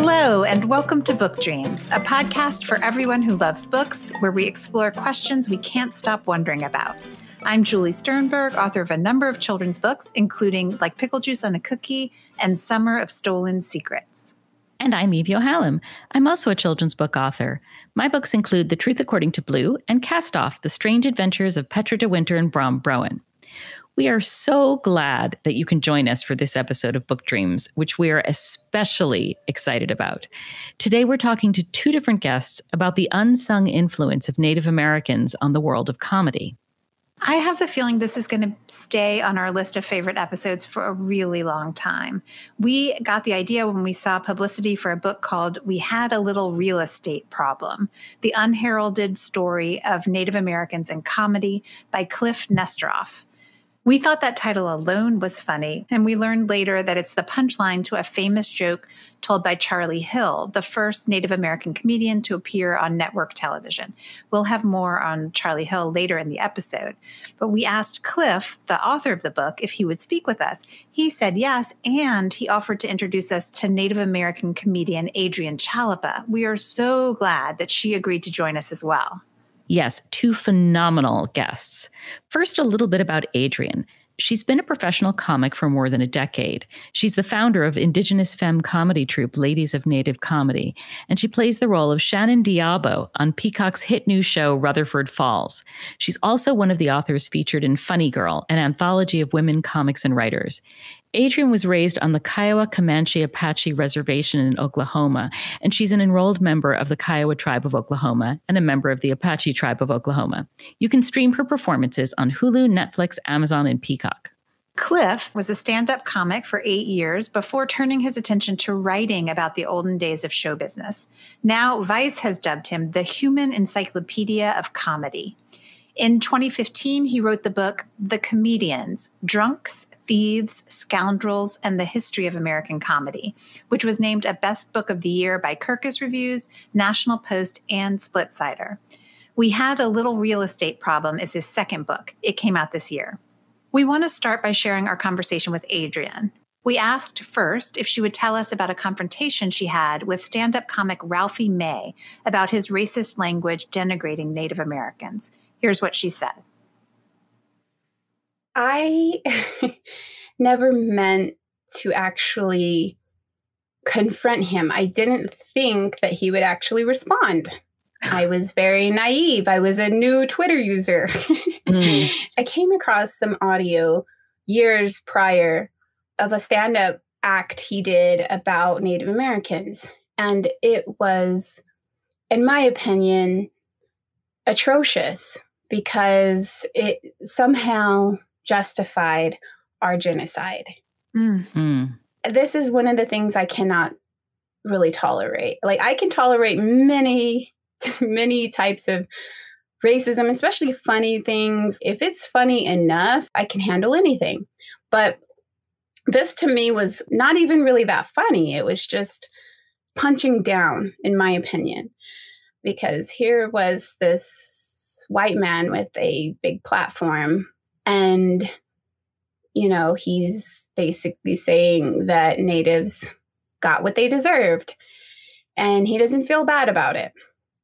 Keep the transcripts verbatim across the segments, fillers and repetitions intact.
Hello, and welcome to Book Dreams, a podcast for everyone who loves books, where we explore questions we can't stop wondering about. I'm Julie Sternberg, author of a number of children's books, including Like Pickle Juice on a Cookie and Summer of Stolen Secrets. And I'm Eve Yohalem. I'm also a children's book author. My books include The Truth According to Blue and Cast Off, The Strange Adventures of Petra de Winter and Brom Broen. We are so glad that you can join us for this episode of Book Dreams, which we are especially excited about. Today, we're talking to two different guests about the unsung influence of Native Americans on the world of comedy. I have the feeling this is going to stay on our list of favorite episodes for a really long time. We got the idea when we saw publicity for a book called We Had a Little Real Estate Problem: The Unheralded Story of Native Americans and Comedy by Kliph Nesteroff. We thought that title alone was funny, and we learned later that it's the punchline to a famous joke told by Charlie Hill, the first Native American comedian to appear on network television. We'll have more on Charlie Hill later in the episode. But we asked Kliph, the author of the book, if he would speak with us. He said yes, and he offered to introduce us to Native American comedian Adrianne Chalepah. We are so glad that she agreed to join us as well. Yes, two phenomenal guests. First, a little bit about Adrianne. She's been a professional comic for more than a decade. She's the founder of Indigenous femme comedy troupe Ladies of Native Comedy, and she plays the role of Shannon Diabo on Peacock's hit new show Rutherford Falls. She's also one of the authors featured in Funny Girl, an anthology of women comics and writers. Adrianne was raised on the Kiowa Comanche Apache Reservation in Oklahoma, and she's an enrolled member of the Kiowa Tribe of Oklahoma and a member of the Apache Tribe of Oklahoma. You can stream her performances on Hulu, Netflix, Amazon, and Peacock. Kliph was a stand-up comic for eight years before turning his attention to writing about the olden days of show business. Now, Vice has dubbed him the human encyclopedia of comedy. In twenty fifteen, he wrote the book The Comedians: Drunks, Thieves, Scoundrels, and the History of American Comedy, which was named a Best Book of the Year by Kirkus Reviews, National Post, and Splitsider. We Had a Little Real Estate Problem is his second book. It came out this year. We want to start by sharing our conversation with Adrianne. We asked first if she would tell us about a confrontation she had with stand-up comic Ralphie May about his racist language denigrating Native Americans. Here's what she said. I never meant to actually confront him. I didn't think that he would actually respond. I was very naive. I was a new Twitter user. Mm. I came across some audio years prior of a stand-up act he did about Native Americans. And it was, in my opinion, atrocious, because it somehow justified our genocide. Mm-hmm. This is one of the things I cannot really tolerate. Like, I can tolerate many, many types of racism, especially funny things. If it's funny enough, I can handle anything. But this to me was not even really that funny. It was just punching down, in my opinion, because here was this white man with a big platform, and, you know, he's basically saying that natives got what they deserved and he doesn't feel bad about it.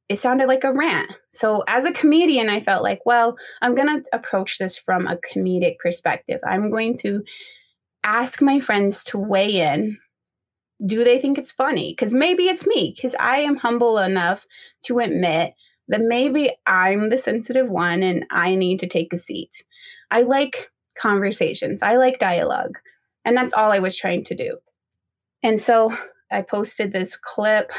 It sounded like a rant. So as a comedian, I felt like, well, I'm going to approach this from a comedic perspective. I'm going to ask my friends to weigh in. Do they think it's funny? Because maybe it's me, because I am humble enough to admit that maybe I'm the sensitive one and I need to take a seat. I like conversations. I like dialogue. And that's all I was trying to do. And so I posted this clip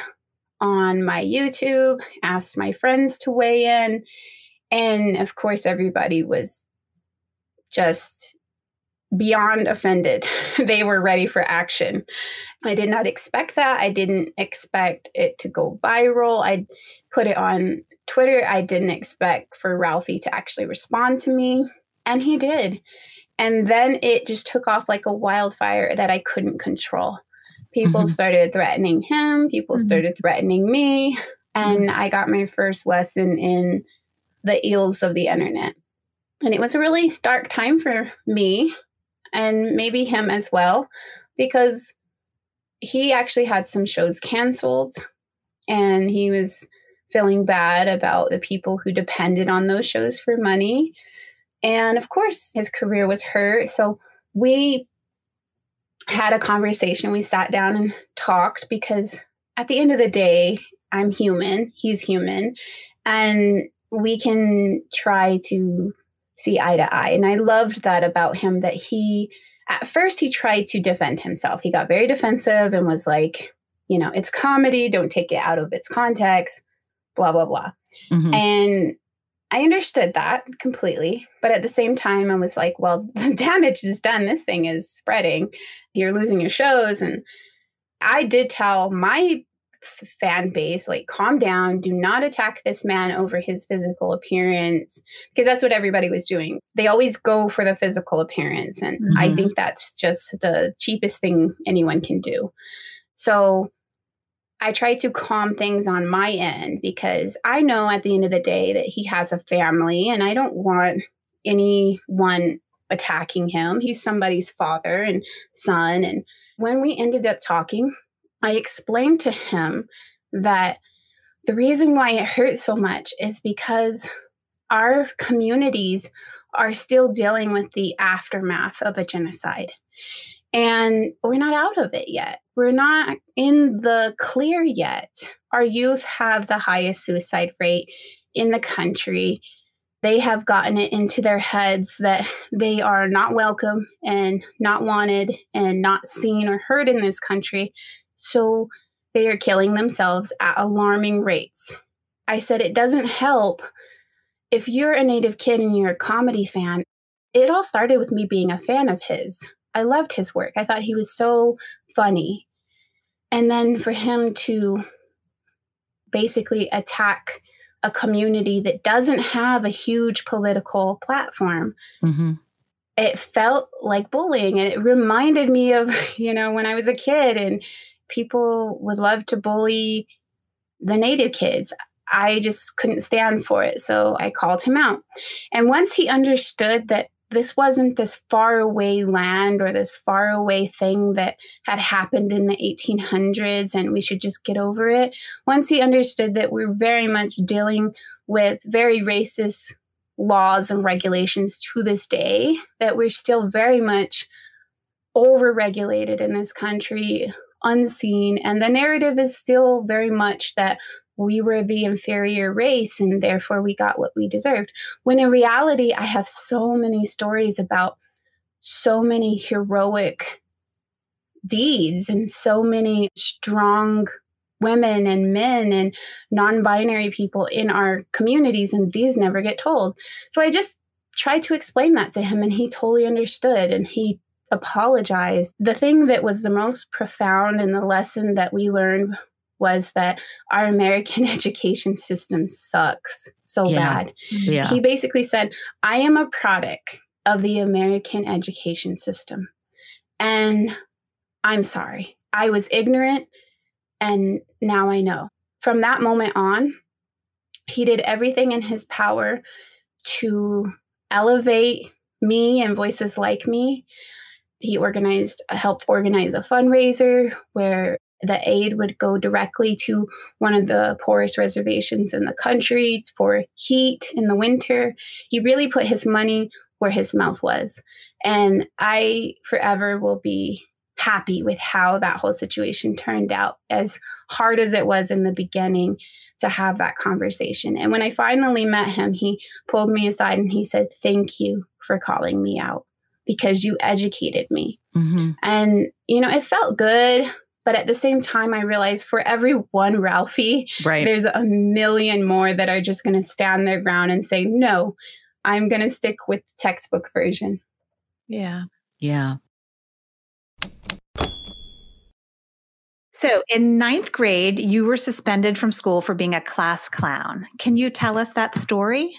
on my YouTube, asked my friends to weigh in. And of course, everybody was just beyond offended. They were ready for action. I did not expect that. I didn't expect it to go viral. I put it on Twitter. I didn't expect for Ralphie to actually respond to me, and he did. And then it just took off like a wildfire that I couldn't control. People mm-hmm. started threatening him. People mm-hmm. started threatening me. And I got my first lesson in the ills of the internet. And it was a really dark time for me, and maybe him as well, because he actually had some shows canceled, and he was feeling bad about the people who depended on those shows for money. And of course, his career was hurt. So we had a conversation. We sat down and talked, because at the end of the day, I'm human, he's human, and we can try to see eye to eye. And I loved that about him, that he, at first he tried to defend himself. He got very defensive and was like, you know, it's comedy, don't take it out of its context, blah, blah, blah. Mm-hmm. And I understood that completely. But at the same time, I was like, well, the damage is done. This thing is spreading. You're losing your shows. And I did tell my fan base, like, calm down, do not attack this man over his physical appearance, because that's what everybody was doing. They always go for the physical appearance. And mm-hmm. I think that's just the cheapest thing anyone can do. So I try to calm things on my end, because I know at the end of the day that he has a family, and I don't want anyone attacking him. He's somebody's father and son. And when we ended up talking, I explained to him that the reason why it hurts so much is because our communities are still dealing with the aftermath of a genocide. And we're not out of it yet. We're not in the clear yet. Our youth have the highest suicide rate in the country. They have gotten it into their heads that they are not welcome and not wanted and not seen or heard in this country. So they are killing themselves at alarming rates. I said, it doesn't help if you're a Native kid and you're a comedy fan. It all started with me being a fan of his. I loved his work. I thought he was so funny. And then for him to basically attack a community that doesn't have a huge political platform, mm-hmm. it felt like bullying. And it reminded me of, you know, when I was a kid and people would love to bully the Native kids. I just couldn't stand for it. So I called him out. And once he understood that this wasn't this faraway land or this faraway thing that had happened in the eighteen hundreds and we should just get over it. Once he understood that we're very much dealing with very racist laws and regulations to this day, that we're still very much over-regulated in this country, unseen. And the narrative is still very much that we were the inferior race and therefore we got what we deserved. When in reality, I have so many stories about so many heroic deeds and so many strong women and men and non-binary people in our communities, and these never get told. So I just tried to explain that to him, and he totally understood, and he apologized. The thing that was the most profound and the lesson that we learned was that our American education system sucks so yeah. bad. Yeah. He basically said, I am a product of the American education system. And I'm sorry, I was ignorant. And now I know. From that moment on, he did everything in his power to elevate me and voices like me. He organized, helped organize a fundraiser where the aid would go directly to one of the poorest reservations in the country for heat in the winter. He really put his money where his mouth was. And I forever will be happy with how that whole situation turned out, as hard as it was in the beginning to have that conversation. And when I finally met him, he pulled me aside and he said, thank you for calling me out, because you educated me. Mm-hmm. And, you know, it felt good. But at the same time, I realized for every one Ralphie, right. there's a million more that are just going to stand their ground and say, no, I'm going to stick with the textbook version. Yeah. Yeah. So in ninth grade, you were suspended from school for being a class clown. Can you tell us that story?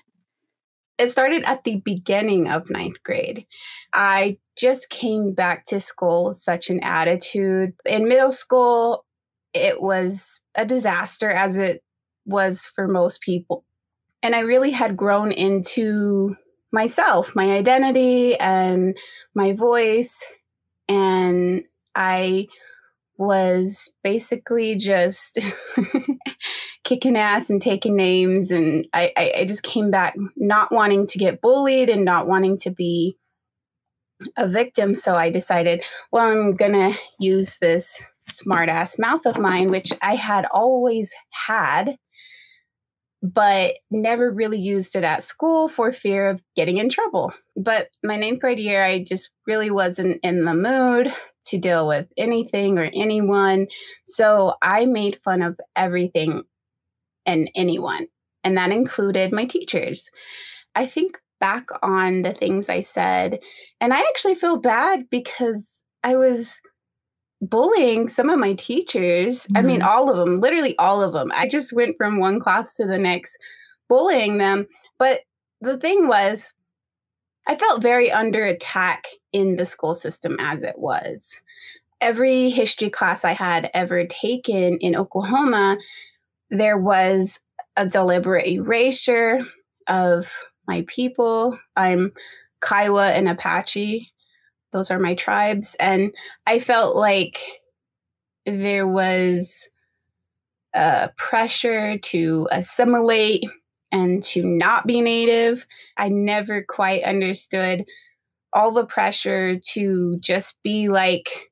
It started at the beginning of ninth grade. I just came back to school with such an attitude. In middle school, it was a disaster, as it was for most people. And I really had grown into myself, my identity and my voice. And I was basically just kicking ass and taking names. And I, I, I just came back not wanting to get bullied and not wanting to be a victim. So I decided, well, I'm going to use this smart ass mouth of mine, which I had always had, but never really used it at school for fear of getting in trouble. But my ninth grade year, I just really wasn't in the mood to deal with anything or anyone. So I made fun of everything and anyone, and that included my teachers. I think back on the things I said, and I actually feel bad because I was bullying some of my teachers. Mm-hmm. I mean, all of them, literally all of them. I just went from one class to the next bullying them. But the thing was, I felt very under attack in the school system as it was. Every history class I had ever taken in Oklahoma, there was a deliberate erasure of my people. I'm Kiowa and Apache. Those are my tribes. And I felt like there was a pressure to assimilate and to not be Native. I never quite understood all the pressure to just be like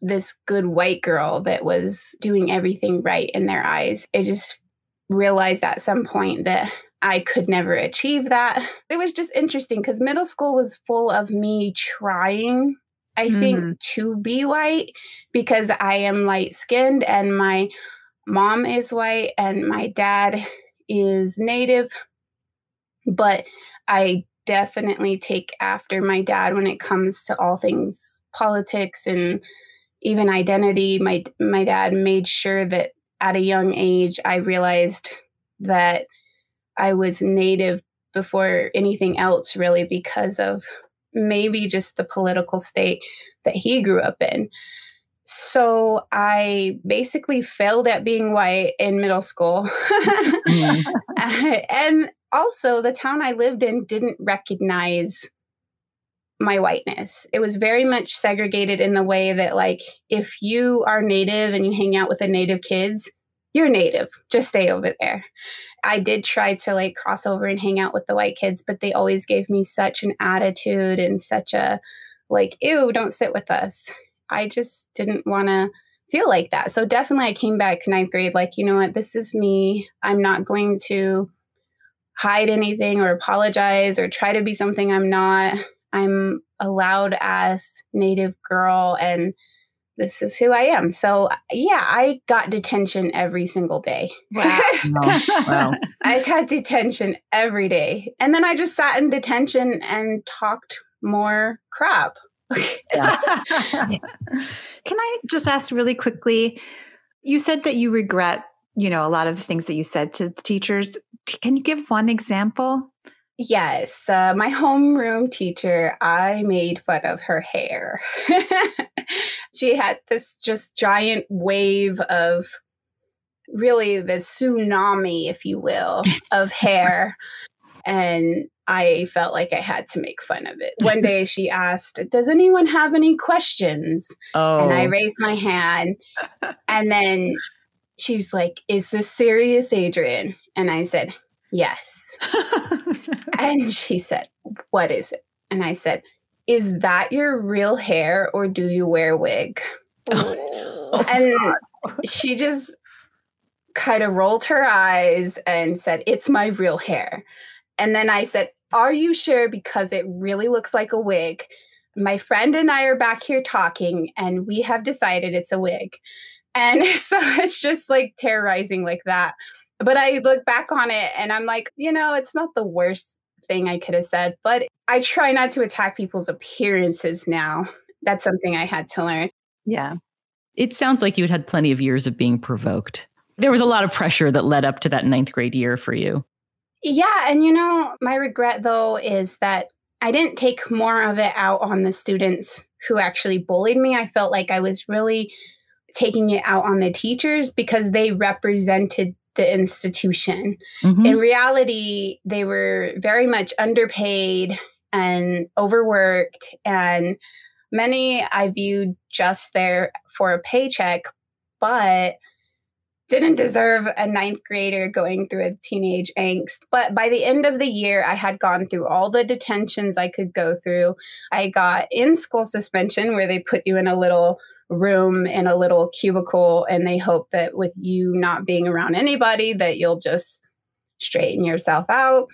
this good white girl that was doing everything right in their eyes. I just realized at some point that I could never achieve that. It was just interesting because middle school was full of me trying, I mm-hmm. think, to be white because I am light-skinned and my mom is white and my dad is Native. But I definitely take after my dad when it comes to all things politics and even identity. My, my dad made sure that at a young age, I realized that I was Native before anything else, really, because of maybe just the political state that he grew up in. So I basically failed at being white in middle school. And also the town I lived in didn't recognize my whiteness. It was very much segregated in the way that, like, if you are Native and you hang out with the Native kids, you're Native, just stay over there. I did try to like cross over and hang out with the white kids, but they always gave me such an attitude and such a like, ew, don't sit with us. I just didn't want to feel like that. So definitely I came back ninth grade, like, you know what, this is me. I'm not going to hide anything or apologize or try to be something I'm not. I'm a loud ass Native girl and this is who I am. So yeah, I got detention every single day. Wow. Wow. Wow. I got detention every day. And then I just sat in detention and talked more crap. Yeah. Can I just ask really quickly, you said that you regret, you know, a lot of the things that you said to the teachers. Can you give one example? Yes. Uh, my homeroom teacher, I made fun of her hair. She had this just giant wave of really the tsunami, if you will, of hair. And I felt like I had to make fun of it. One day she asked, does anyone have any questions? Oh. And I raised my hand. And then she's like, is this serious, Adrianne? And I said, yes. And she said, what is it? And I said, is that your real hair or do you wear a wig? Oh, and she just kind of rolled her eyes and said, it's my real hair. And then I said, are you sure? Because it really looks like a wig. My friend and I are back here talking and we have decided it's a wig. And so it's just like terrorizing like that. But I look back on it and I'm like, you know, it's not the worst thing I could have said, but I try not to attack people's appearances now. That's something I had to learn. Yeah. It sounds like you had plenty of years of being provoked. There was a lot of pressure that led up to that ninth grade year for you. Yeah. And you know, my regret though, is that I didn't take more of it out on the students who actually bullied me. I felt like I was really taking it out on the teachers because they represented the institution. Mm-hmm. In reality, they were very much underpaid and overworked and Many I viewed just there for a paycheck, but didn't deserve a ninth grader going through a teenage angst. But by the end of the year, I had gone through all the detentions I could go through. I got in-school suspension, where they put you in a little room in a little cubicle, and they hope that with you not being around anybody that you'll just straighten yourself out.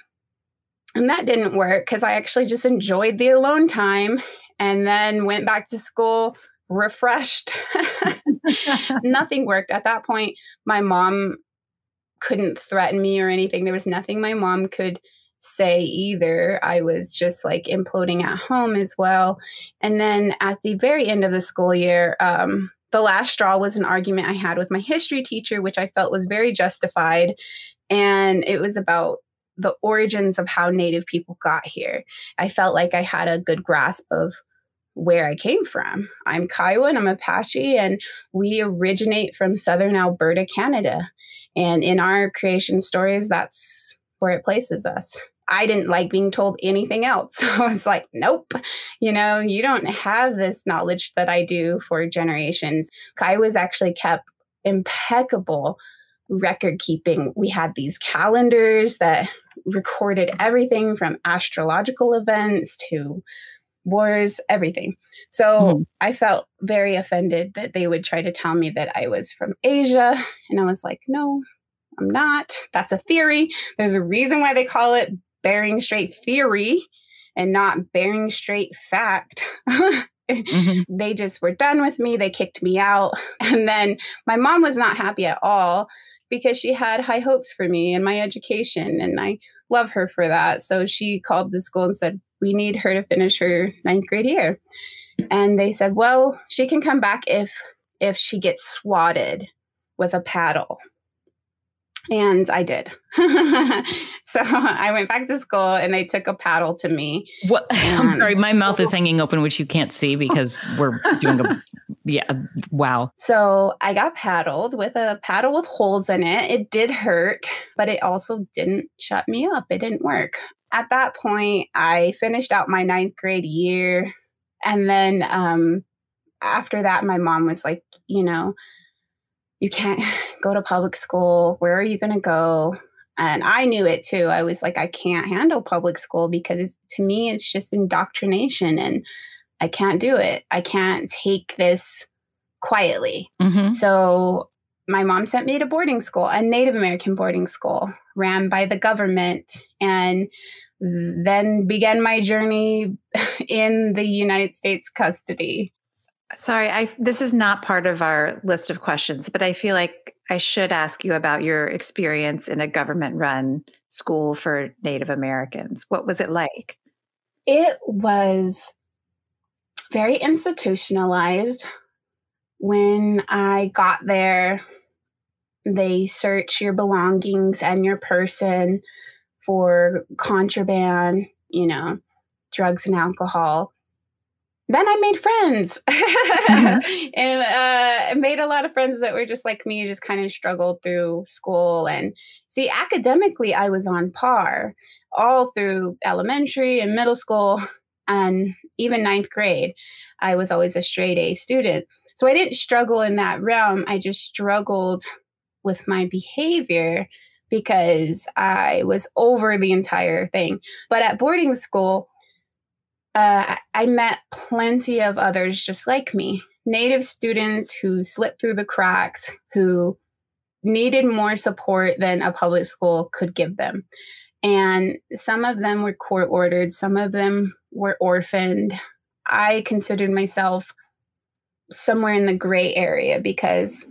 And that didn't work because I actually just enjoyed the alone time and then went back to school refreshed. Nothing worked. At that point, my mom couldn't threaten me or anything. There was nothing my mom could say either. I was just like imploding at home as well. And then at the very end of the school year, um, the last straw was an argument I had with my history teacher, which I felt was very justified. And it was about the origins of how Native people got here. I felt like I had a good grasp of where I came from. I'm Kiowa and I'm Apache, and we originate from southern Alberta, Canada. And in our creation stories, that's where it places us. I didn't like being told anything else. I was like, nope, you know, you don't have this knowledge that I do for generations. Kiowa's actually kept impeccable record keeping. We had these calendars that recorded everything from astrological events to wars, everything. So mm-hmm. I felt very offended that they would try to tell me that I was from Asia. And I was like, no, I'm not. That's a theory. There's a reason why they call it Bering Strait Theory and not Bering Strait Fact. Mm-hmm. They just were done with me. They kicked me out. And then my mom was not happy at all because she had high hopes for me and my education. And I love her for that. So she called the school and said, we need her to finish her ninth grade year. And they said, well, she can come back if if she gets swatted with a paddle. And I did. So I went back to school and they took a paddle to me. What? I'm sorry. My mouth is hanging open, which you can't see because we're doing a, yeah. Wow. So I got paddled with a paddle with holes in it. It did hurt, but it also didn't shut me up. It didn't work. At that point, I finished out my ninth grade year. And then um, after that, my mom was like, you know, you can't go to public school. Where are you going to go? And I knew it too. I was like, I can't handle public school because it's, to me, it's just indoctrination and I can't do it. I can't take this quietly. Mm-hmm. So my mom sent me to boarding school, a Native American boarding school ran by the government, and then began my journey in the United States custody. Sorry, I, this is not part of our list of questions, but I feel like I should ask you about your experience in a government-run school for Native Americans. What was it like? It was very institutionalized. When I got there, they search your belongings and your person for contraband, you know, drugs and alcohol. Then I made friends mm-hmm. and uh, made a lot of friends that were just like me, just kind of struggled through school. And see, academically, I was on par all through elementary and middle school and even ninth grade. I was always a straight A student. So I didn't struggle in that realm. I just struggled with my behavior because I was over the entire thing. But at boarding school, Uh, I met plenty of others just like me, Native students who slipped through the cracks, who needed more support than a public school could give them. And some of them were court-ordered. Some of them were orphaned. I considered myself somewhere in the gray area because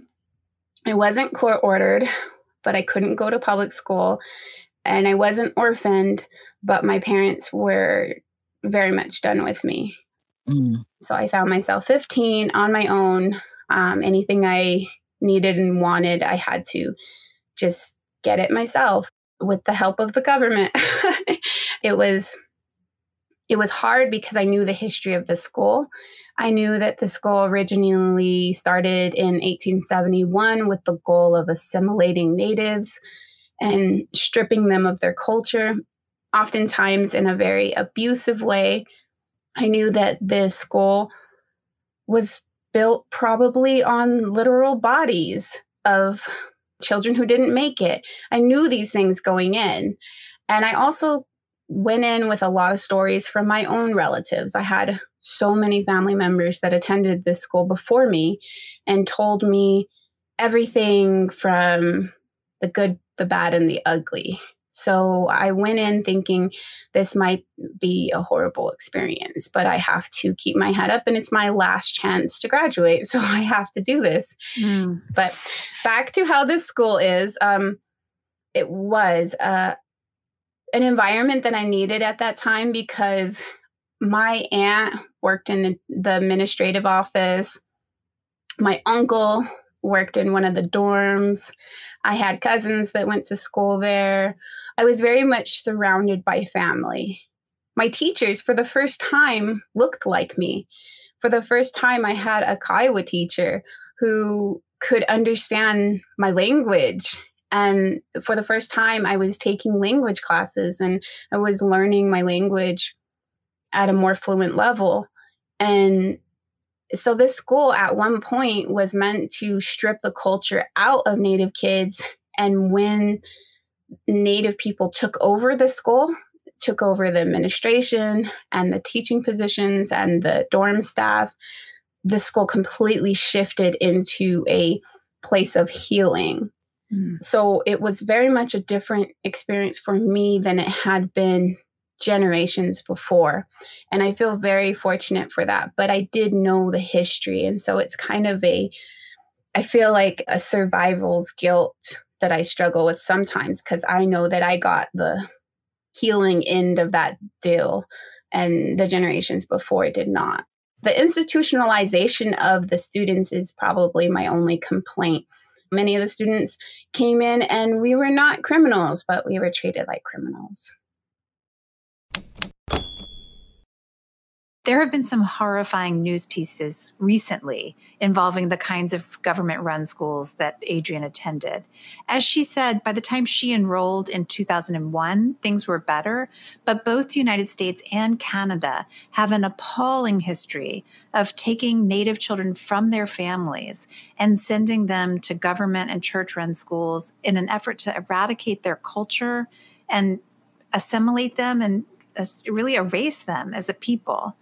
I wasn't court-ordered, but I couldn't go to public school. And I wasn't orphaned, but my parents were very much done with me. Mm. So I found myself fifteen on my own. Um, anything I needed and wanted, I had to just get it myself with the help of the government. It was, it was hard because I knew the history of the school. I knew that the school originally started in eighteen seventy-one with the goal of assimilating natives and stripping them of their culture, oftentimes in a very abusive way. I knew that the school was built probably on literal bodies of children who didn't make it. I knew these things going in. And I also went in with a lot of stories from my own relatives. I had so many family members that attended this school before me and told me everything from the good, the bad, and the ugly. So I went in thinking this might be a horrible experience, but I have to keep my head up and it's my last chance to graduate. So I have to do this. Mm. But back to how this school is, um, it was uh, an environment that I needed at that time because my aunt worked in the administrative office. My uncle worked in one of the dorms. I had cousins that went to school there. I was very much surrounded by family. My teachers, for the first time, looked like me. For the first time, I had a Kiowa teacher who could understand my language. And for the first time, I was taking language classes and I was learning my language at a more fluent level. And so this school at one point was meant to strip the culture out of Native kids. And when Native people took over the school, took over the administration and the teaching positions and the dorm staff, the school completely shifted into a place of healing. Mm. So it was very much a different experience for me than it had been generations before. And I feel very fortunate for that. But I did know the history. And so it's kind of a, I feel like a survival's guilt that I struggle with sometimes because I know that I got the healing end of that deal and the generations before did not. The institutionalization of the students is probably my only complaint. Many of the students came in and we were not criminals, but we were treated like criminals. There have been some horrifying news pieces recently involving the kinds of government-run schools that Adrianne attended. As she said, by the time she enrolled in two thousand one, things were better, but both the United States and Canada have an appalling history of taking Native children from their families and sending them to government and church-run schools in an effort to eradicate their culture and assimilate them and really erase them as a people.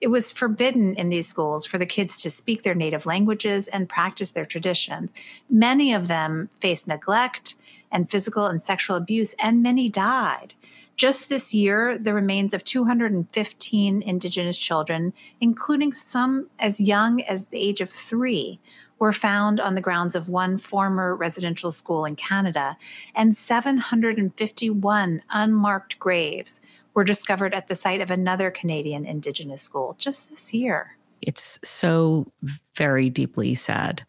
It was forbidden in these schools for the kids to speak their native languages and practice their traditions. Many of them faced neglect and physical and sexual abuse, and many died. Just this year, the remains of two hundred fifteen Indigenous children, including some as young as the age of three, were found on the grounds of one former residential school in Canada, and seven hundred fifty-one unmarked graves were discovered at the site of another Canadian Indigenous school just this year. It's so very deeply sad.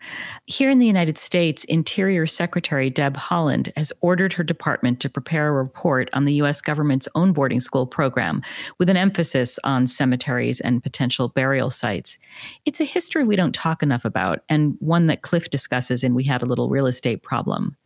Here in the United States, Interior Secretary Deb Haaland has ordered her department to prepare a report on the U S government's own boarding school program with an emphasis on cemeteries and potential burial sites. It's a history we don't talk enough about, and one that Kliph discusses in We Had a Little Real Estate Problem.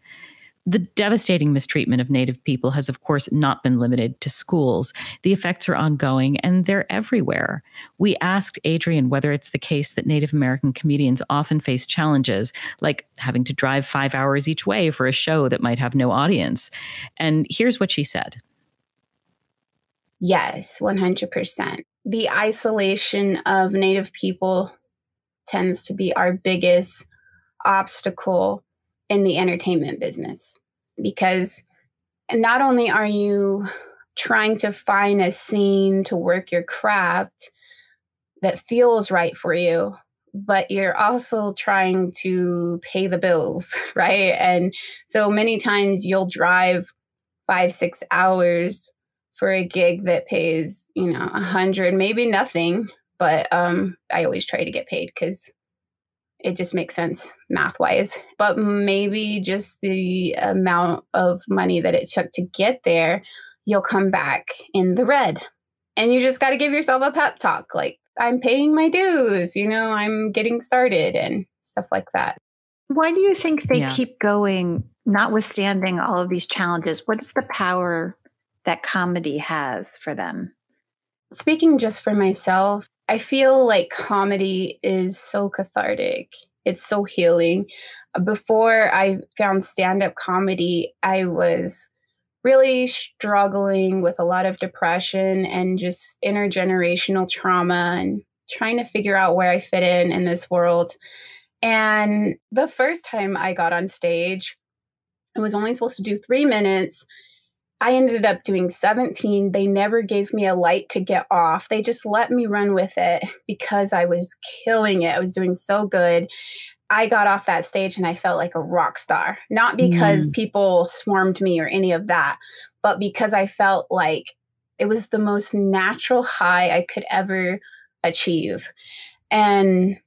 The devastating mistreatment of Native people has, of course, not been limited to schools. The effects are ongoing, and they're everywhere. We asked Adrianne whether it's the case that Native American comedians often face challenges, like having to drive five hours each way for a show that might have no audience. And here's what she said. Yes, one hundred percent. The isolation of Native people tends to be our biggest obstacle in the entertainment business, because not only are you trying to find a scene to work your craft that feels right for you, but you're also trying to pay the bills, right? And so many times you'll drive five, six hours for a gig that pays, you know, a hundred, maybe nothing. But um, I always try to get paid because it just makes sense math-wise, but maybe just the amount of money that it took to get there, you'll come back in the red. And you just got to give yourself a pep talk, like, I'm paying my dues, you know, I'm getting started and stuff like that. Why do you think they yeah. keep going, notwithstanding all of these challenges? What is the power that comedy has for them? Speaking just for myself, I feel like comedy is so cathartic. It's so healing. Before I found stand-up comedy, I was really struggling with a lot of depression and just intergenerational trauma and trying to figure out where I fit in in this world. And the first time I got on stage, I was only supposed to do three minutes. I ended up doing seventeen. They never gave me a light to get off. They just let me run with it because I was killing it. I was doing so good. I got off that stage and I felt like a rock star, not because mm. people swarmed me or any of that, but because I felt like it was the most natural high I could ever achieve. And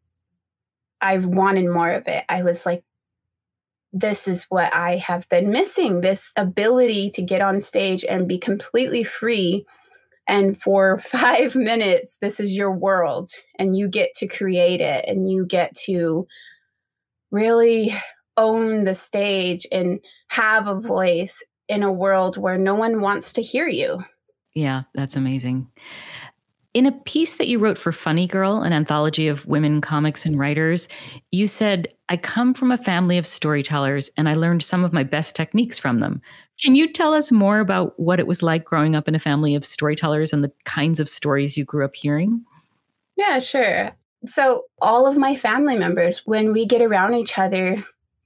I wanted more of it. I was like, this is what I have been missing, this ability to get on stage and be completely free. And for five minutes, this is your world and you get to create it and you get to really own the stage and have a voice in a world where no one wants to hear you. Yeah, that's amazing. In a piece that you wrote for Funny Girl, an anthology of women comics and writers, you said, I come from a family of storytellers and I learned some of my best techniques from them. Can you tell us more about what it was like growing up in a family of storytellers and the kinds of stories you grew up hearing? Yeah, sure. So all of my family members, when we get around each other,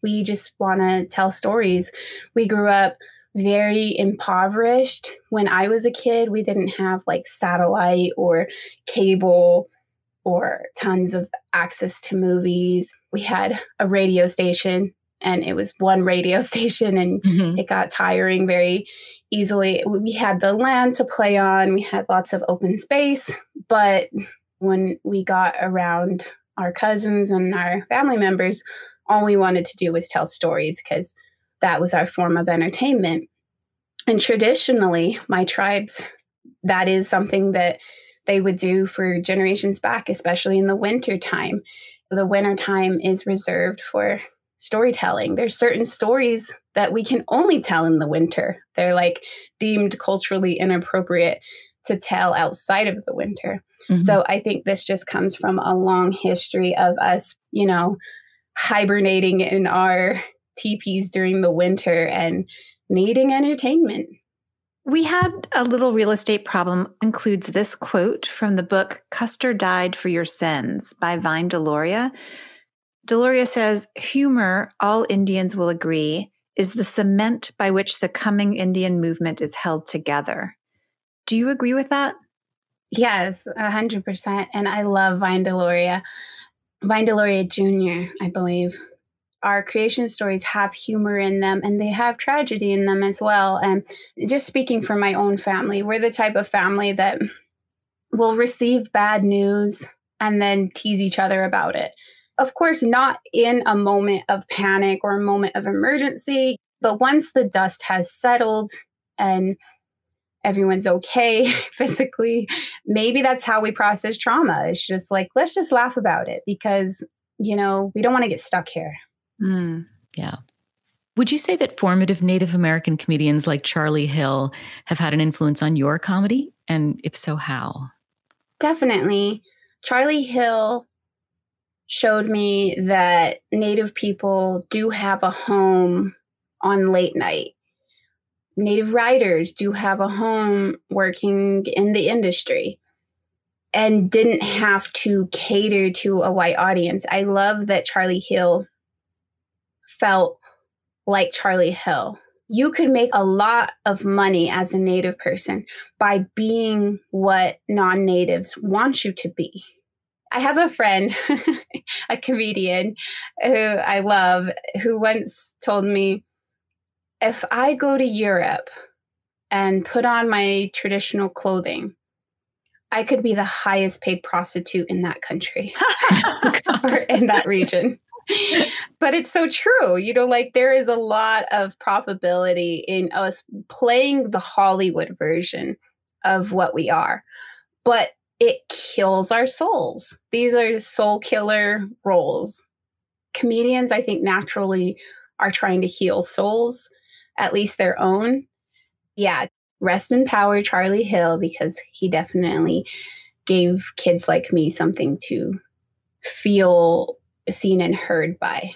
we just want to tell stories. We grew up very impoverished. When I was a kid, we didn't have like satellite or cable or tons of access to movies. We had a radio station and it was one radio station and mm-hmm. it got tiring very easily. We had the land to play on. We had lots of open space. But when we got around our cousins and our family members, all we wanted to do was tell stories because that was our form of entertainment. And traditionally, my tribes, that is something that they would do for generations back, especially in the wintertime. The wintertime is reserved for storytelling. There's certain stories that we can only tell in the winter. They're like deemed culturally inappropriate to tell outside of the winter. Mm-hmm. So I think this just comes from a long history of us, you know, hibernating in our teepees during the winter and needing entertainment. We Had a Little Real Estate Problem includes this quote from the book Custer Died for Your Sins by Vine Deloria. Deloria says, humor, all Indians will agree, is the cement by which the coming Indian movement is held together. Do you agree with that? Yes, one hundred percent. And I love Vine Deloria. Vine Deloria Junior, I believe. Our creation stories have humor in them and they have tragedy in them as well. And just speaking for my own family, we're the type of family that will receive bad news and then tease each other about it. Of course, not in a moment of panic or a moment of emergency, but once the dust has settled and everyone's okay physically, maybe that's how we process trauma. It's just like, let's just laugh about it because, you know, we don't want to get stuck here. Mm. Yeah. Would you say that formative Native American comedians like Charlie Hill have had an influence on your comedy? And if so, how? Definitely. Charlie Hill showed me that Native people do have a home on late night. Native writers do have a home working in the industry and didn't have to cater to a white audience. I love that Charlie Hill felt like Charlie Hill. You could make a lot of money as a Native person by being what non-Natives want you to be. I have a friend, a comedian who I love, who once told me, if I go to Europe and put on my traditional clothing, I could be the highest paid prostitute in that country or in that region. But it's so true. You know, like there is a lot of profitability in us playing the Hollywood version of what we are, but it kills our souls. These are soul killer roles. Comedians, I think, naturally are trying to heal souls, at least their own. Yeah. Rest in power, Charlie Hill, because he definitely gave kids like me something to feel seen and heard by.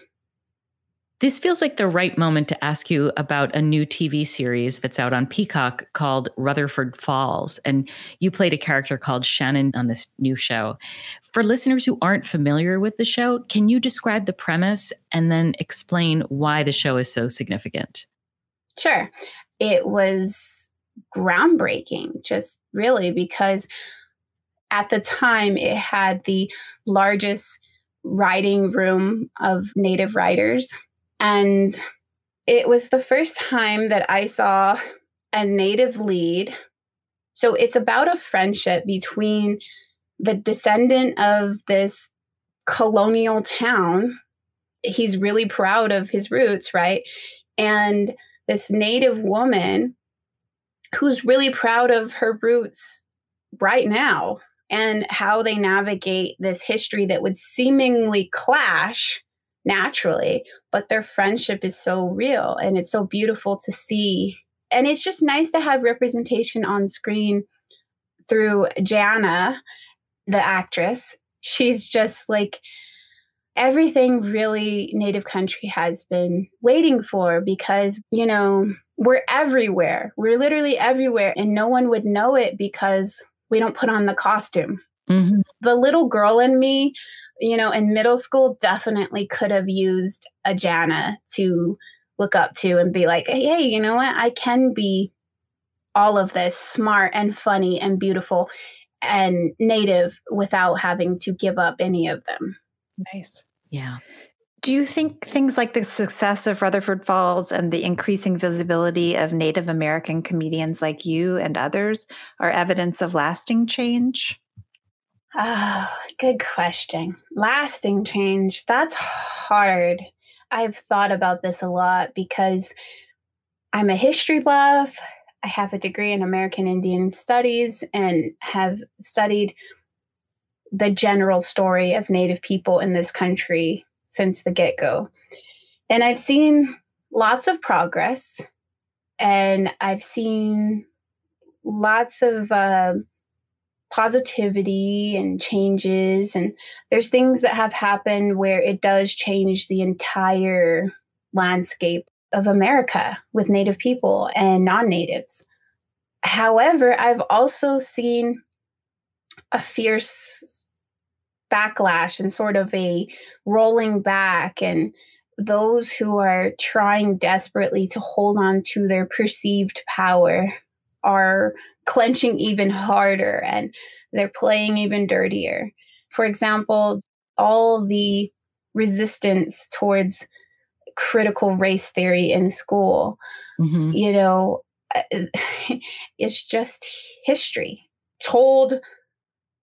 This feels like the right moment to ask you about a new T V series that's out on Peacock called Rutherford Falls. And you played a character called Shannon on this new show. For listeners who aren't familiar with the show, can you describe the premise and then explain why the show is so significant? Sure. It was groundbreaking, just really, because at the time it had the largest writing room of Native writers. And it was the first time that I saw a Native lead. So it's about a friendship between the descendant of this colonial town. He's really proud of his roots, right? And this Native woman who's really proud of her roots right now and how they navigate this history that would seemingly clash naturally, but their friendship is so real and it's so beautiful to see. And it's just nice to have representation on screen through Jana, the actress. She's just like everything really Native country has been waiting for, because, you know, we're everywhere. We're literally everywhere, and no one would know it because we don't put on the costume. Mm-hmm. The little girl in me, you know, in middle school definitely could have used a Jana to look up to and be like, hey, you know what? I can be all of this, smart and funny and beautiful and Native, without having to give up any of them. Nice. Yeah. Do you think things like the success of Rutherford Falls and the increasing visibility of Native American comedians like you and others are evidence of lasting change? Oh, good question. Lasting change. That's hard. I've thought about this a lot because I'm a history buff. I have a degree in American Indian Studies and have studied the general story of Native people in this country since the get-go. And I've seen lots of progress, and I've seen lots of uh, positivity and changes. And there's things that have happened where it does change the entire landscape of America with Native people and non-Natives. However, I've also seen a fierce backlash and sort of a rolling back, and those who are trying desperately to hold on to their perceived power are clenching even harder, and they're playing even dirtier. For example, all the resistance towards critical race theory in school, mm-hmm. you know, it's just history told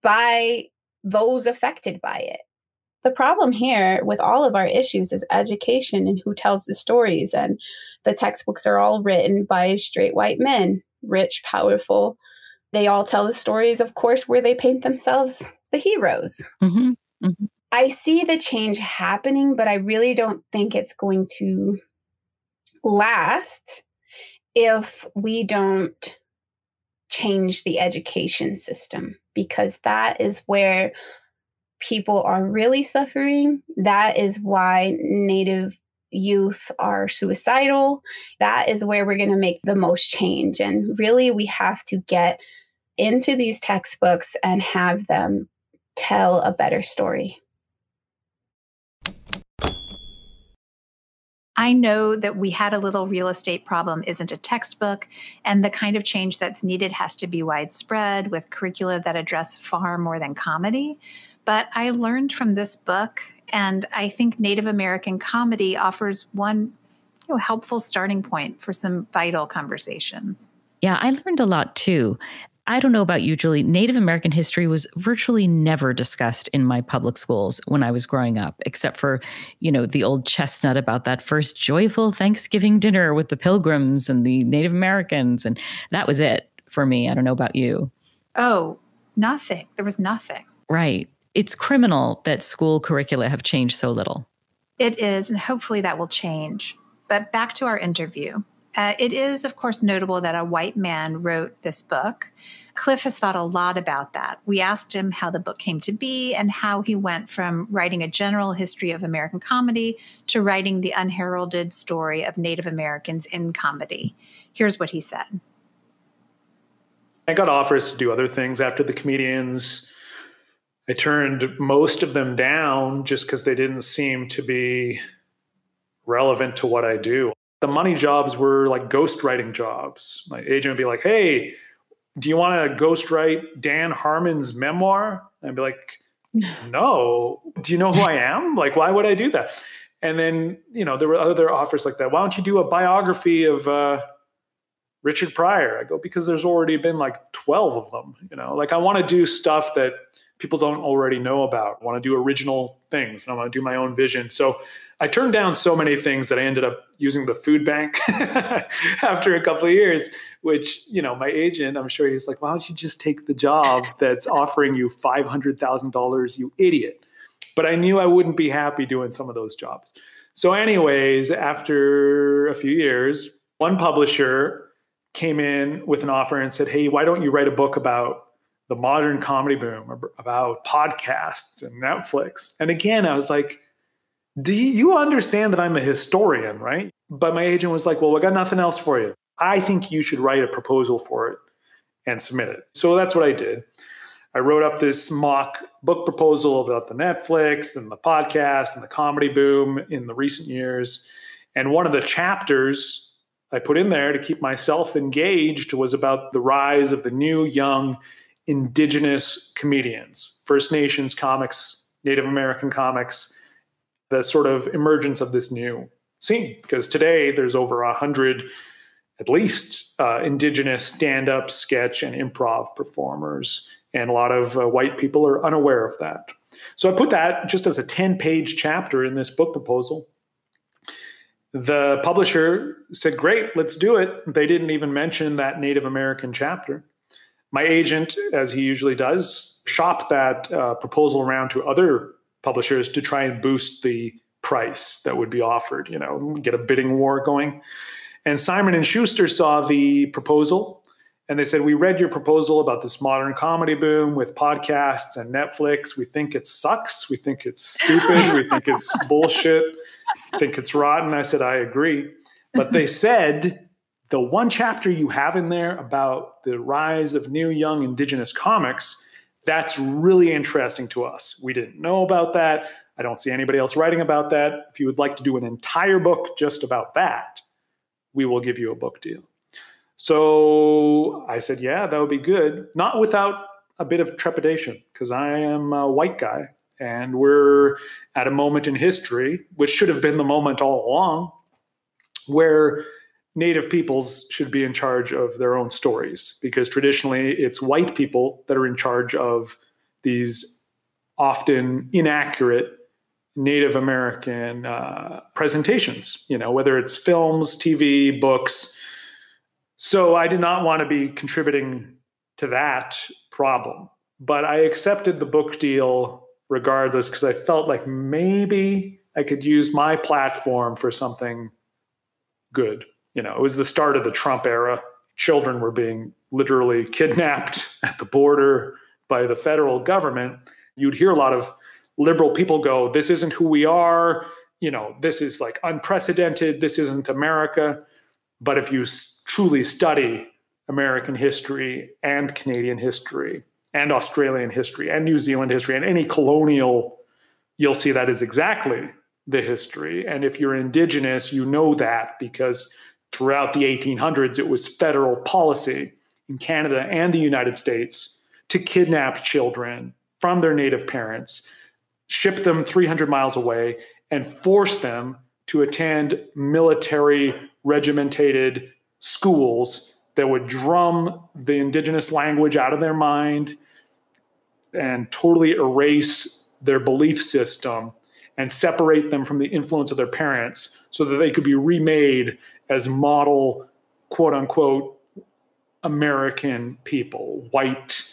by those affected by it. The problem here with all of our issues is education and who tells the stories. And the textbooks are all written by straight white men, rich, powerful. They all tell the stories, of course, where they paint themselves the heroes. Mm-hmm. Mm-hmm. I see the change happening, but I really don't think it's going to last if we don't change the education system, because that is where people are really suffering. That is why Native youth are suicidal. That is where we're going to make the most change. And really, we have to get into these textbooks and have them tell a better story. I know that We Had a Little Real Estate Problem isn't a textbook, and the kind of change that's needed has to be widespread with curricula that address far more than comedy. But I learned from this book, and I think Native American comedy offers one, you know, helpful starting point for some vital conversations. Yeah, I learned a lot too. I don't know about you, Julie. Native American history was virtually never discussed in my public schools when I was growing up, except for, you know, the old chestnut about that first joyful Thanksgiving dinner with the Pilgrims and the Native Americans. And that was it for me. I don't know about you. Oh, nothing. There was nothing. Right. It's criminal that school curricula have changed so little. It is, and hopefully that will change. But back to our interview. Uh, it is, of course, notable that a white man wrote this book. Kliph has thought a lot about that. We asked him how the book came to be and how he went from writing a general history of American comedy to writing the unheralded story of Native Americans in comedy. Here's what he said. I got offers to do other things after The Comedians. I turned most of them down just because they didn't seem to be relevant to what I do. The money jobs were like ghostwriting jobs. My agent would be like, hey, do you want to ghostwrite Dan Harmon's memoir? And I'd be like, no, do you know who I am? Like, why would I do that? And then, you know, there were other offers like that. Why don't you do a biography of uh, Richard Pryor? I go, because there's already been like twelve of them, you know, like I want to do stuff that people don't already know about. I want to do original things and I want to do my own vision. So I turned down so many things that I ended up using the food bank after a couple of years, which, you know, my agent, I'm sure he's like, why don't you just take the job that's offering you five hundred thousand dollars, you idiot. But I knew I wouldn't be happy doing some of those jobs. So anyways, after a few years, one publisher came in with an offer and said, hey, why don't you write a book about the modern comedy boom, about podcasts and Netflix. And again, I was like, do you understand that I'm a historian, right? But my agent was like, well, we got nothing else for you. I think you should write a proposal for it and submit it. So that's what I did. I wrote up this mock book proposal about the Netflix and the podcast and the comedy boom in the recent years. And one of the chapters I put in there to keep myself engaged was about the rise of the new, young, indigenous comedians, First Nations comics, Native American comics, the sort of emergence of this new scene. Because today there's over a hundred, at least, uh, indigenous stand-up, sketch, and improv performers. And a lot of uh, white people are unaware of that. So I put that just as a ten-page chapter in this book proposal. The publisher said, great, let's do it. They didn't even mention that Native American chapter. My agent, as he usually does, shopped that uh, proposal around to other publishers to try and boost the price that would be offered, you know, get a bidding war going. And Simon and Schuster saw the proposal and they said, we read your proposal about this modern comedy boom with podcasts and Netflix. We think it sucks. We think it's stupid. We think it's bullshit. We think it's rotten. I said, I agree. But they said, the one chapter you have in there about the rise of new, young, indigenous comics, that's really interesting to us. We didn't know about that. I don't see anybody else writing about that. If you would like to do an entire book just about that, we will give you a book deal. So I said, yeah, that would be good. Not without a bit of trepidation, because I am a white guy and we're at a moment in history, which should have been the moment all along, where Native peoples should be in charge of their own stories, because traditionally it's white people that are in charge of these often inaccurate Native American uh, presentations, you know, whether it's films, T V, books. So I did not want to be contributing to that problem, but I accepted the book deal regardless, because I felt like maybe I could use my platform for something good. You know, it was the start of the Trump era. Children were being literally kidnapped at the border by the federal government. You'd hear a lot of liberal people go, this isn't who we are. You know, this is like unprecedented. This isn't America. But if you truly study American history and Canadian history and Australian history and New Zealand history and any colonial, you'll see that is exactly the history. And if you're indigenous, you know that, because throughout the eighteen hundreds, it was federal policy in Canada and the United States to kidnap children from their native parents, ship them three hundred miles away, and force them to attend military regimentated schools that would drum the indigenous language out of their mind and totally erase their belief system and separate them from the influence of their parents so that they could be remade as model, quote unquote, American people, white,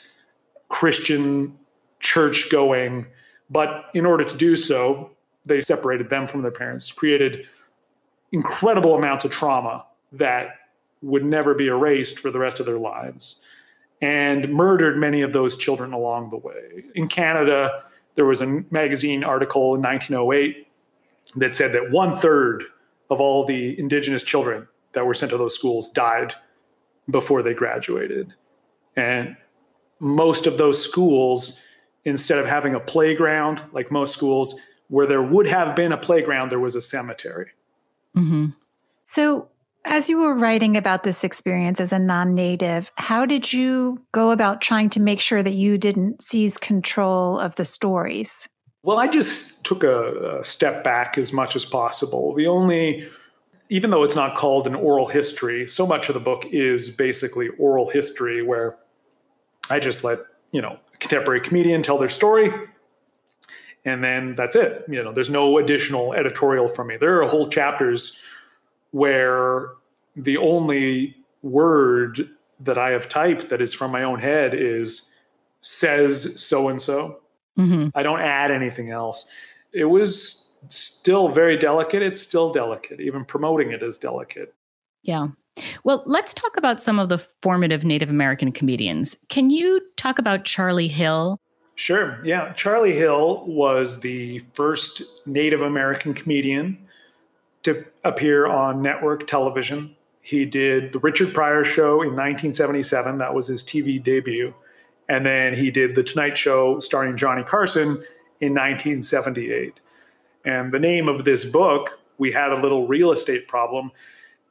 Christian, church going. But in order to do so, they separated them from their parents, created incredible amounts of trauma that would never be erased for the rest of their lives, and murdered many of those children along the way. In Canada, there was a magazine article in nineteen oh eight that said that one third of all the indigenous children that were sent to those schools died before they graduated. And most of those schools, instead of having a playground, like most schools, where there would have been a playground, there was a cemetery. Mm-hmm. So as you were writing about this experience as a non-native, how did you go about trying to make sure that you didn't seize control of the stories? Well, I just took a, a step back as much as possible. The only, even though it's not called an oral history, so much of the book is basically oral history, where I just let, you know, a contemporary comedian tell their story, and then that's it. You know, there's no additional editorial from me. There are whole chapters where the only word that I have typed that is from my own head is says so-and-so. Mm-hmm. I don't add anything else. It was still very delicate. It's still delicate. Even promoting it is delicate. Yeah. Well, let's talk about some of the formative Native American comedians. Can you talk about Charlie Hill? Sure. Yeah. Charlie Hill was the first Native American comedian to appear on network television. He did the Richard Pryor Show in nineteen seventy-seven. That was his T V debut. And then he did The Tonight Show starring Johnny Carson in nineteen seventy-eight. And the name of this book, We Had a Little Real Estate Problem,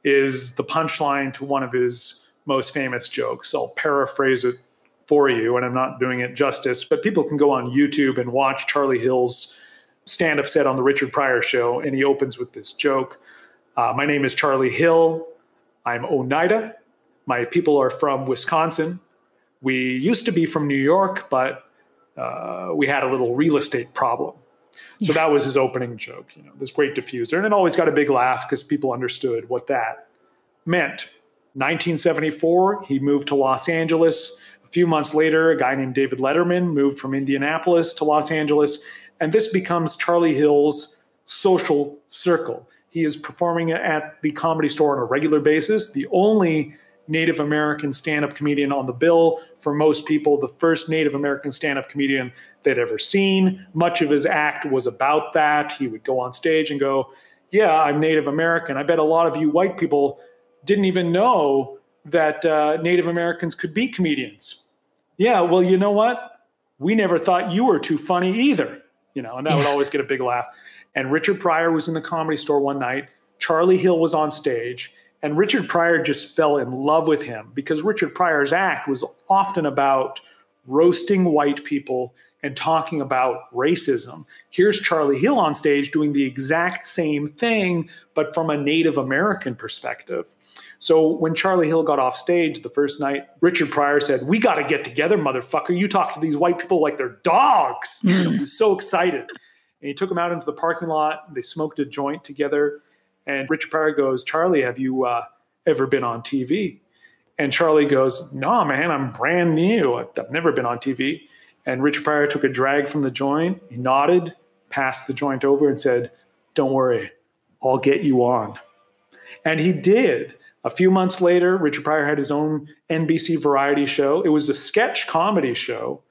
is the punchline to one of his most famous jokes. I'll paraphrase it for you, and I'm not doing it justice, but people can go on YouTube and watch Charlie Hill's stand-up set on the Richard Pryor Show, and he opens with this joke. Uh, my name is Charlie Hill. I'm Oneida. My people are from Wisconsin. We used to be from New York, but uh, we had a little real estate problem. So that was his opening joke, you know, this great diffuser. And it always got a big laugh because people understood what that meant. nineteen seventy-four, he moved to Los Angeles. A few months later, a guy named David Letterman moved from Indianapolis to Los Angeles. And this becomes Charlie Hill's social circle. He is performing at the Comedy Store on a regular basis, the only Native American stand-up comedian on the bill. For most people, the first Native American stand-up comedian they'd ever seen. Much of his act was about that. He would go on stage and go, yeah, I'm Native American. I bet a lot of you white people didn't even know that uh, Native Americans could be comedians. Yeah, well, you know what? We never thought you were too funny either. You know, and that would always get a big laugh. And Richard Pryor was in the Comedy Store one night. Charlie Hill was on stage. And Richard Pryor just fell in love with him, because Richard Pryor's act was often about roasting white people and talking about racism. Here's Charlie Hill on stage doing the exact same thing, but from a Native American perspective. So when Charlie Hill got off stage the first night, Richard Pryor said, we got to get together, motherfucker. You talk to these white people like they're dogs. You know, he was so excited. And he took him out into the parking lot. They smoked a joint together. And Richard Pryor goes, Charlie, have you uh, ever been on T V? And Charlie goes, no, man, I'm brand new. I've never been on T V. And Richard Pryor took a drag from the joint. He nodded, passed the joint over and said, don't worry, I'll get you on. And he did. A few months later, Richard Pryor had his own N B C variety show. It was a sketch comedy show.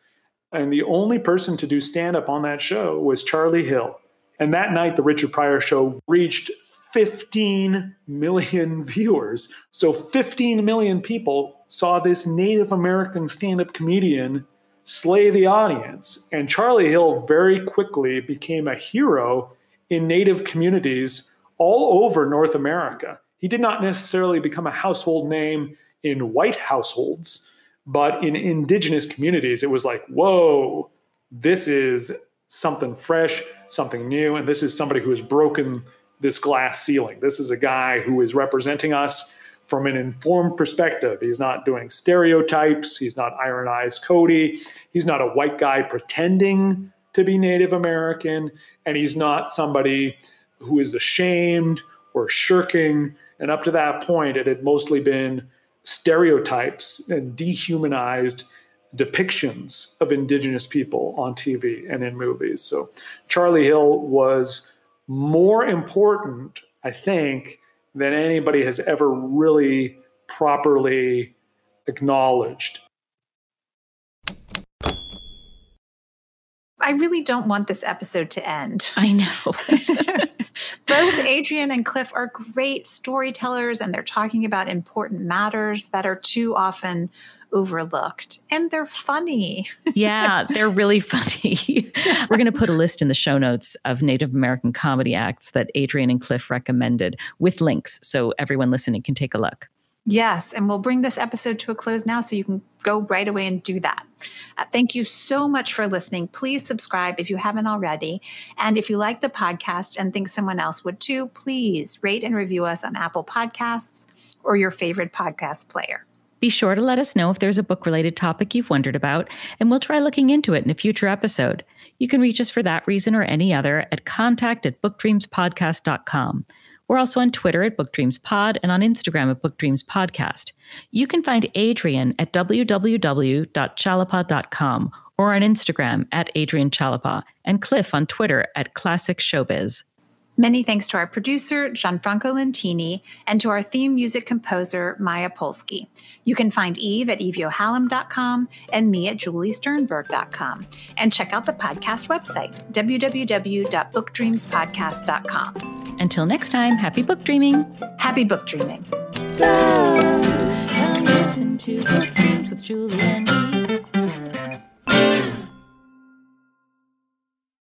And the only person to do stand-up on that show was Charlie Hill. And that night, the Richard Pryor Show reached fifteen million viewers. So fifteen million people saw this Native American stand-up comedian slay the audience. And Charlie Hill very quickly became a hero in Native communities all over North America. He did not necessarily become a household name in white households, but in indigenous communities, it was like, whoa, this is something fresh, something new. And this is somebody who has broken this glass ceiling. This is a guy who is representing us from an informed perspective. He's not doing stereotypes. He's not Iron Eyes Cody. He's not a white guy pretending to be Native American. And he's not somebody who is ashamed or shirking. And up to that point, it had mostly been stereotypes and dehumanized depictions of indigenous people on T V and in movies. So Charlie Hill was more important, I think, than anybody has ever really properly acknowledged. I really don't want this episode to end. I know. Both Adrianne and Kliph are great storytellers, and they're talking about important matters that are too often overlooked. And they're funny. Yeah, they're really funny. We're going to put a list in the show notes of Native American comedy acts that Adrianne and Kliph recommended with links, so everyone listening can take a look. Yes, and we'll bring this episode to a close now so you can go right away and do that. Uh, thank you so much for listening. Please subscribe if you haven't already. And if you like the podcast and think someone else would too, please rate and review us on Apple Podcasts or your favorite podcast player. Be sure to let us know if there's a book-related topic you've wondered about, and we'll try looking into it in a future episode. You can reach us for that reason or any other at contact at book dreams podcast dot com. We're also on Twitter at Book Dreams Pod and on Instagram at Book Dreams Podcast. You can find Adrianne at w w w dot chalepah dot com or on Instagram at Adrianne Chalepah and Kliph on Twitter at Classic Showbiz. Many thanks to our producer, Gianfranco Lentini, and to our theme music composer, Maya Polsky. You can find Eve at eve yohalem dot com and me at julie sternberg dot com. And check out the podcast website, w w w dot book dreams podcast dot com. Until next time, happy book dreaming. Happy book dreaming. Come listen to Book Dreams with Julie and